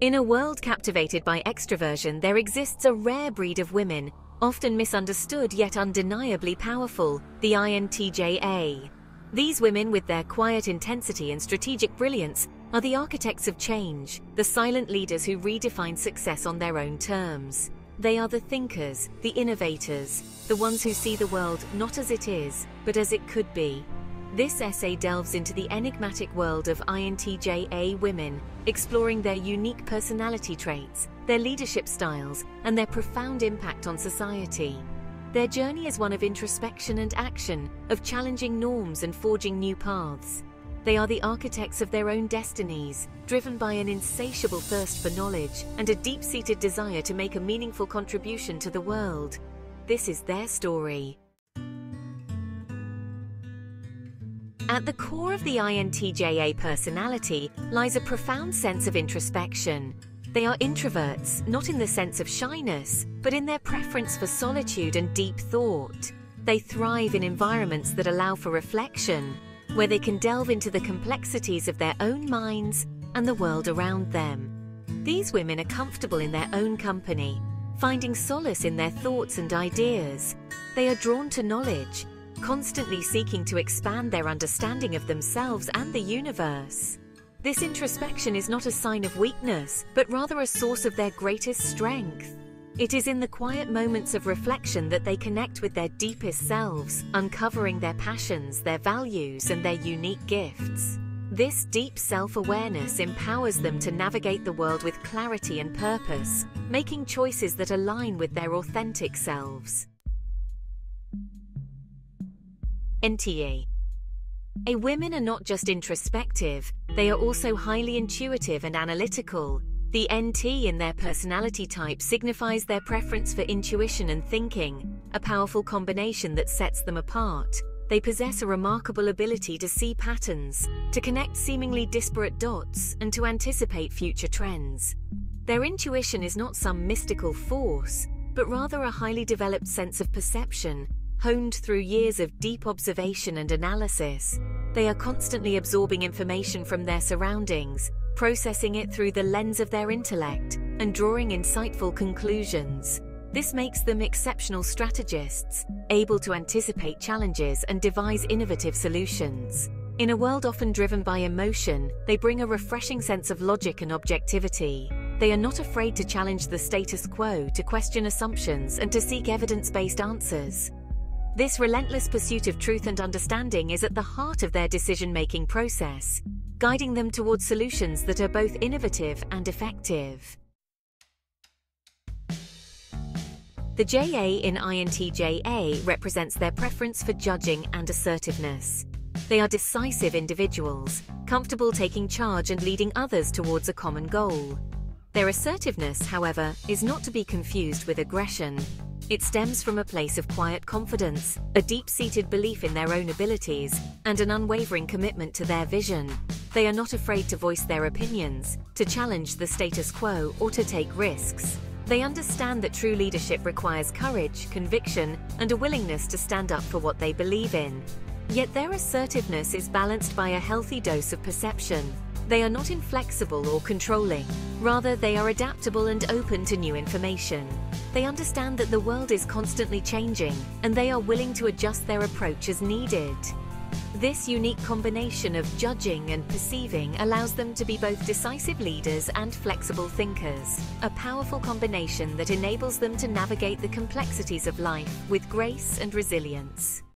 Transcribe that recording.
In a world captivated by extroversion, there exists a rare breed of women, often misunderstood yet undeniably powerful, the INTJA. These women, with their quiet intensity and strategic brilliance, are the architects of change, the silent leaders who redefine success on their own terms. They are the thinkers, the innovators, the ones who see the world not as it is, but as it could be. This essay delves into the enigmatic world of INTJA women, exploring their unique personality traits, their leadership styles, and their profound impact on society. Their journey is one of introspection and action, of challenging norms and forging new paths. They are the architects of their own destinies, driven by an insatiable thirst for knowledge and a deep-seated desire to make a meaningful contribution to the world. This is their story. At the core of the INTJA personality lies a profound sense of introspection. They are introverts, not in the sense of shyness, but in their preference for solitude and deep thought. They thrive in environments that allow for reflection, where they can delve into the complexities of their own minds and the world around them. These women are comfortable in their own company, finding solace in their thoughts and ideas. They are drawn to knowledge, constantly seeking to expand their understanding of themselves and the universe. This introspection is not a sign of weakness, but rather a source of their greatest strength. It is in the quiet moments of reflection that they connect with their deepest selves, uncovering their passions, their values, and their unique gifts. This deep self-awareness empowers them to navigate the world with clarity and purpose, making choices that align with their authentic selves. INTJA women are not just introspective, they are also highly intuitive and analytical. The NT in their personality type signifies their preference for intuition and thinking, a powerful combination that sets them apart. They possess a remarkable ability to see patterns, to connect seemingly disparate dots, and to anticipate future trends. Their intuition is not some mystical force, but rather a highly developed sense of perception, honed through years of deep observation and analysis. They are constantly absorbing information from their surroundings, processing it through the lens of their intellect, and drawing insightful conclusions. This makes them exceptional strategists, able to anticipate challenges and devise innovative solutions. In a world often driven by emotion, they bring a refreshing sense of logic and objectivity. They are not afraid to challenge the status quo, to question assumptions, and to seek evidence-based answers. This relentless pursuit of truth and understanding is at the heart of their decision-making process, guiding them towards solutions that are both innovative and effective. The JA in INTJA represents their preference for judging and assertiveness. They are decisive individuals, comfortable taking charge and leading others towards a common goal. Their assertiveness, however, is not to be confused with aggression. It stems from a place of quiet confidence, a deep-seated belief in their own abilities, and an unwavering commitment to their vision. They are not afraid to voice their opinions, to challenge the status quo, or to take risks. They understand that true leadership requires courage, conviction, and a willingness to stand up for what they believe in. Yet their assertiveness is balanced by a healthy dose of perception. They are not inflexible or controlling. Rather, they are adaptable and open to new information. They understand that the world is constantly changing, and they are willing to adjust their approach as needed. This unique combination of judging and perceiving allows them to be both decisive leaders and flexible thinkers, a powerful combination that enables them to navigate the complexities of life with grace and resilience.